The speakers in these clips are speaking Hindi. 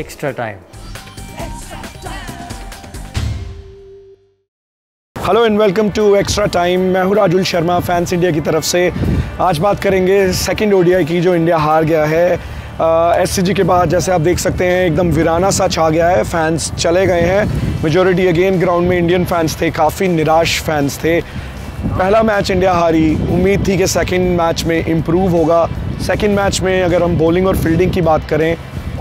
Extra time. Hello and welcome to extra time. मैं हूँ राजुल शर्मा फैंस इंडिया की तरफ से। आज बात करेंगे सेकंड ओडीआई की जो इंडिया हार गया है एससीजी के बाद। जैसे आप देख सकते हैं एकदम वीराना सा छा गया है, फैंस चले गए हैं, मेजॉरिटी अगेन ग्राउंड में इंडियन फैंस थे, काफ़ी निराश फैंस थे। पहला मैच इंडिया हारी, उम्मीद थी कि सेकंड मैच में इम्प्रूव होगा। सेकंड मैच में अगर हम बॉलिंग और फील्डिंग की बात करें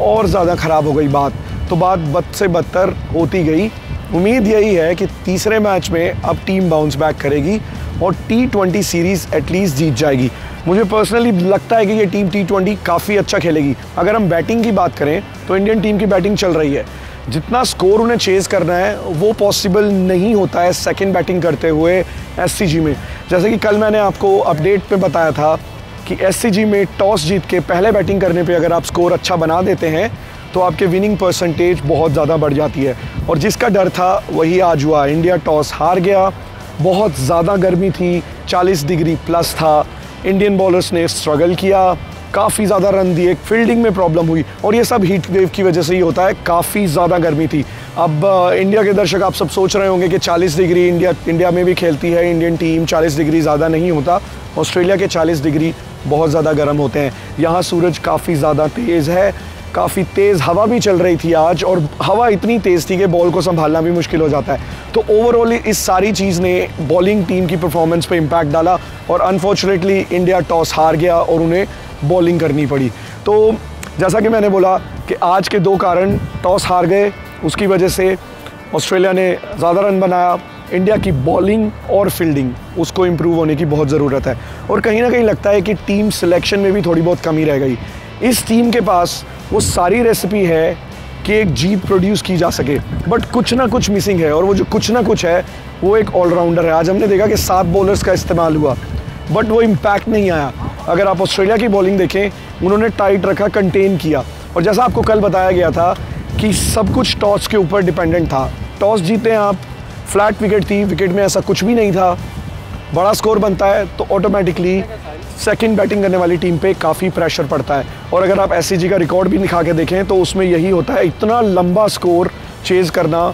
और ज़्यादा ख़राब हो गई बात, तो बात बद से बदतर होती गई। उम्मीद यही है कि तीसरे मैच में अब टीम बाउंस बैक करेगी और T20 सीरीज़ एटलीस्ट जीत जाएगी। मुझे पर्सनली लगता है कि ये टीम T20 काफ़ी अच्छा खेलेगी। अगर हम बैटिंग की बात करें तो इंडियन टीम की बैटिंग चल रही है, जितना स्कोर उन्हें चेज़ करना है वो पॉसिबल नहीं होता है सेकेंड बैटिंग करते हुए एससीजी में। जैसे कि कल मैंने आपको अपडेट पे बताया था कि एससीजी में टॉस जीत के पहले बैटिंग करने पे अगर आप स्कोर अच्छा बना देते हैं तो आपके विनिंग परसेंटेज बहुत ज़्यादा बढ़ जाती है, और जिसका डर था वही आज हुआ। इंडिया टॉस हार गया, बहुत ज़्यादा गर्मी थी, 40 डिग्री प्लस था, इंडियन बॉलर्स ने स्ट्रगल किया, काफ़ी ज़्यादा रन दिए, फील्डिंग में प्रॉब्लम हुई, और ये सब हीट वेव की वजह से ही होता है। काफ़ी ज़्यादा गर्मी थी। अब इंडिया के दर्शक आप सब सोच रहे होंगे कि 40 डिग्री इंडिया में भी खेलती है इंडियन टीम, 40 डिग्री ज़्यादा नहीं होता। ऑस्ट्रेलिया के 40 डिग्री बहुत ज़्यादा गर्म होते हैं। यहाँ सूरज काफ़ी ज़्यादा तेज़ है, काफ़ी तेज़ हवा भी चल रही थी आज, और हवा इतनी तेज़ थी कि बॉल को संभालना भी मुश्किल हो जाता है। तो ओवरऑल इस सारी चीज़ ने बॉलिंग टीम की परफॉर्मेंस पर इम्पैक्ट डाला, और अनफॉर्चुनेटली इंडिया टॉस हार गया और उन्हें बॉलिंग करनी पड़ी। तो जैसा कि मैंने बोला कि आज के दो कारण, टॉस हार गए, उसकी वजह से ऑस्ट्रेलिया ने ज़्यादा रन बनाया, इंडिया की बॉलिंग और फील्डिंग उसको इम्प्रूव होने की बहुत ज़रूरत है। और कहीं ना कहीं लगता है कि टीम सिलेक्शन में भी थोड़ी बहुत कमी रह गई। इस टीम के पास वो सारी रेसिपी है कि एक जीत प्रोड्यूस की जा सके, बट कुछ ना कुछ मिसिंग है, और वो जो कुछ ना कुछ है वो एक ऑलराउंडर है। आज हमने देखा कि 7 बॉलर्स का इस्तेमाल हुआ, बट वो इम्पैक्ट नहीं आया। अगर आप ऑस्ट्रेलिया की बॉलिंग देखें, उन्होंने टाइट रखा, कंटेन किया, और जैसा आपको कल बताया गया था कि सब कुछ टॉस के ऊपर डिपेंडेंट था। टॉस जीते हैं आप, फ्लैट विकेट थी, विकेट में ऐसा कुछ भी नहीं था, बड़ा स्कोर बनता है तो ऑटोमेटिकली सेकंड बैटिंग करने वाली टीम पे काफ़ी प्रेशर पड़ता है। और अगर आप एससीजी का रिकॉर्ड भी दिखा के देखें तो उसमें यही होता है। इतना लंबा स्कोर चेज़ करना,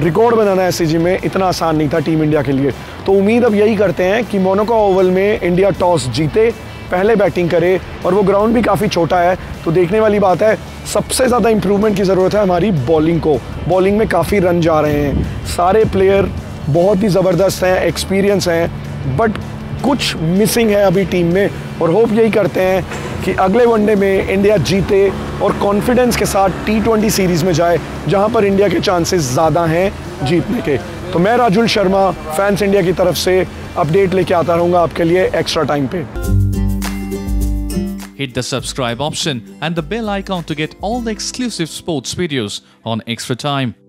रिकॉर्ड बनाना एससीजी में इतना आसान नहीं था टीम इंडिया के लिए। तो उम्मीद अब यही करते हैं कि मोनोका ओवल में इंडिया टॉस जीते, पहले बैटिंग करे, और वो ग्राउंड भी काफ़ी छोटा है, तो देखने वाली बात है। सबसे ज़्यादा इम्प्रूवमेंट की ज़रूरत है हमारी बॉलिंग को। बॉलिंग में काफ़ी रन जा रहे हैं, सारे प्लेयर बहुत ही ज़बरदस्त हैं, एक्सपीरियंस हैं, बट कुछ मिसिंग है अभी टीम में। और होप यही करते हैं कि अगले वनडे में इंडिया जीते और कॉन्फिडेंस के साथ T20 सीरीज़ में जाए, जहां पर इंडिया के चांसेस ज़्यादा हैं जीतने के। तो मैं राजुल शर्मा फैंस इंडिया की तरफ से अपडेट लेके आता रहूँगा आपके लिए एक्स्ट्रा टाइम पे। Hit the subscribe option and the bell icon to get all the exclusive sports videos on Xtra Time.